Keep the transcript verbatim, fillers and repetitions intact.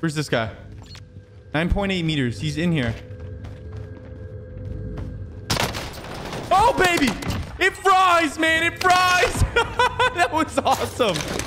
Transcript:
Where's this guy? nine point eight meters. He's in here. Oh, baby. It fries, man. It fries. That was awesome.